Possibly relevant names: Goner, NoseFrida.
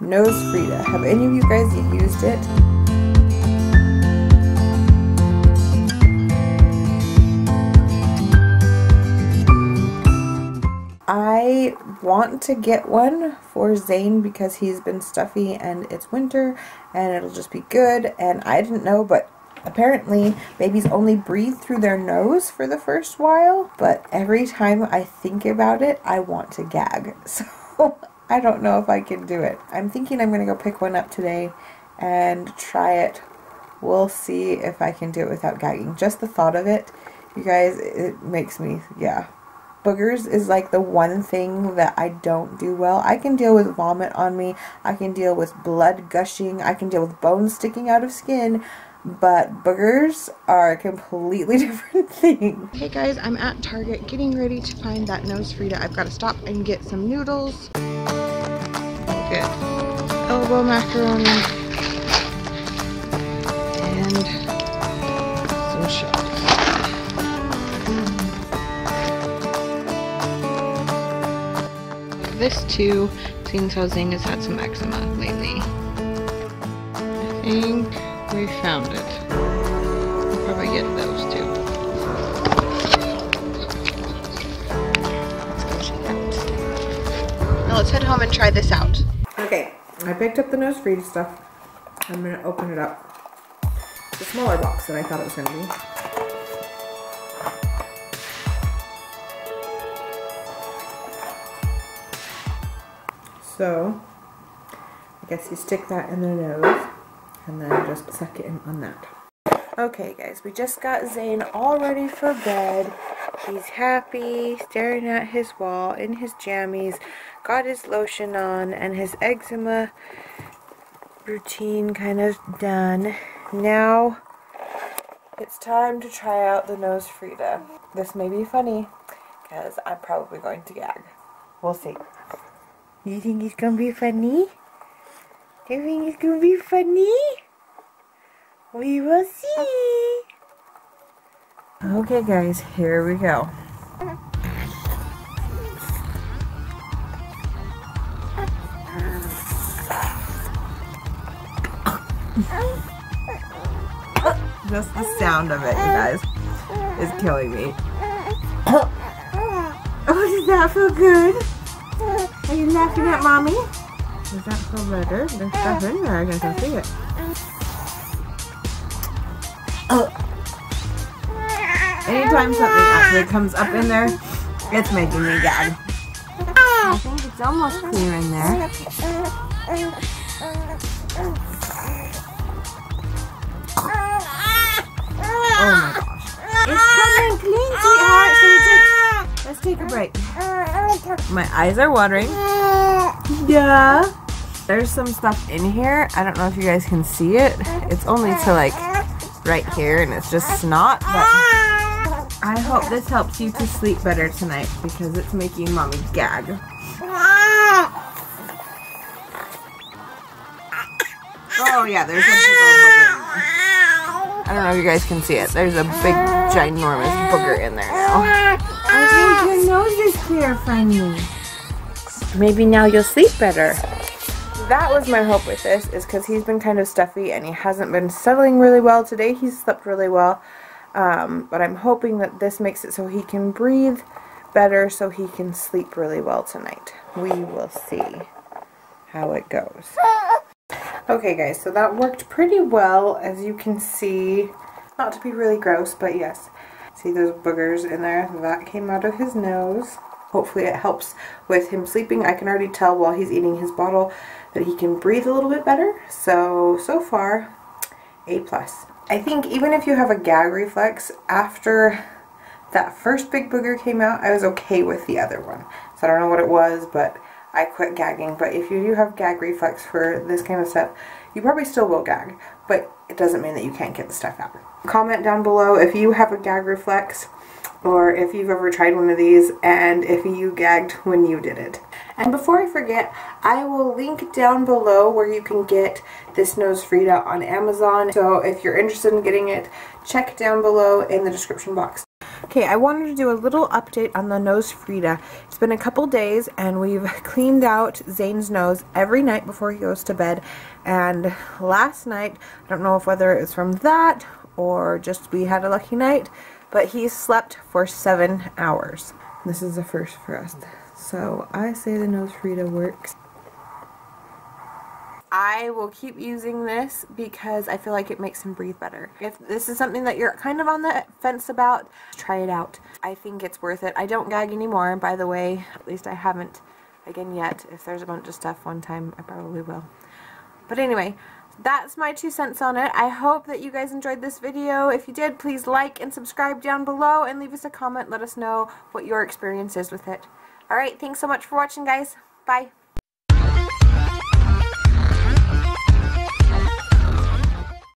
NoseFrida. Have any of you guys used it? I want to get one for Zane because he's been stuffy and it's winter and it'll just be good. And I didn't know, but apparently babies only breathe through their nose for the first while, but every time I think about it I want to gag, so I don't know if I can do it. I'm thinking I'm gonna go pick one up today and try it. We'll see if I can do it without gagging. Just the thought of it, you guys, it makes me, yeah. Boogers is like the one thing that I don't do well. I can deal with vomit on me, I can deal with blood gushing, I can deal with bones sticking out of skin, but boogers are a completely different thing. Hey guys, I'm at Target getting ready to find that NoseFrida. I've got to stop and get some noodles. Good. Elbow macaroni and some shells. This too, seems how Zane has had some eczema lately. I think we found it. We'll probably get those too. Let's go check out. Now let's head home and try this out. Okay, I picked up the NoseFrida stuff. I'm gonna open it up. It's a smaller box than I thought it was gonna be. So, I guess you stick that in their nose and then just suck it in on that. Okay guys, we just got Zane all ready for bed. He's happy, staring at his wall in his jammies, got his lotion on and his eczema routine kind of done. Now, it's time to try out the NoseFrida. This may be funny because I'm probably going to gag. We'll see. You think it's gonna be funny? Do you think it's gonna be funny? We will see! Okay guys, here we go. Just the sound of it, you guys, is killing me. Oh, does that feel good? Are you laughing at mommy? Does that feel better? There's stuff in there, I guess I see it. Oh. Anytime something actually comes up in there, it's making me gag. I think it's almost clear in there. Oh my gosh. It's coming clean, sweetheart, so let's take a break. My eyes are watering. Yeah. There's some stuff in here. I don't know if you guys can see it. It's only to like right here and it's just snot. But I hope this helps you to sleep better tonight because it's making mommy gag. Oh yeah, there's a big old booger in there. I don't know if you guys can see it. There's a big, ginormous booger in there now. I think your nose is clear, finally. Maybe now you'll sleep better. That was my hope with this, is because he's been kind of stuffy and he hasn't been settling really well. Today he's slept really well, but I'm hoping that this makes it so he can breathe better, so he can sleep really well tonight. We will see how it goes. Okay guys, so that worked pretty well, as you can see. Not to be really gross, but yes. See those boogers in there? That came out of his nose. Hopefully it helps with him sleeping. I can already tell while he's eating his bottle that he can breathe a little bit better. So far, A+. I think even if you have a gag reflex, after that first big booger came out, I was okay with the other one. So I don't know what it was, but I quit gagging. But if you do have gag reflex for this kind of stuff, you probably still will gag, but it doesn't mean that you can't get the stuff out. Comment down below if you have a gag reflex or if you've ever tried one of these and if you gagged when you did it. And before I forget, I will link down below where you can get this NoseFrida on Amazon. So if you're interested in getting it, check down below in the description box. Okay, I wanted to do a little update on the NoseFrida. It's been a couple days and we've cleaned out Zane's nose every night before he goes to bed, and last night, I don't know if whether it was from that or just we had a lucky night, but he slept for 7 hours. This is a first for us. So I say the NoseFrida works. I will keep using this because I feel like it makes him breathe better. If this is something that you're kind of on the fence about, try it out. I think it's worth it. I don't gag anymore, by the way. At least I haven't again yet. If there's a bunch of stuff one time, I probably will. But anyway, that's my 2 cents on it. I hope that you guys enjoyed this video. If you did, please like and subscribe down below and leave us a comment. Let us know what your experience is with it. Alright, thanks so much for watching, guys. Bye.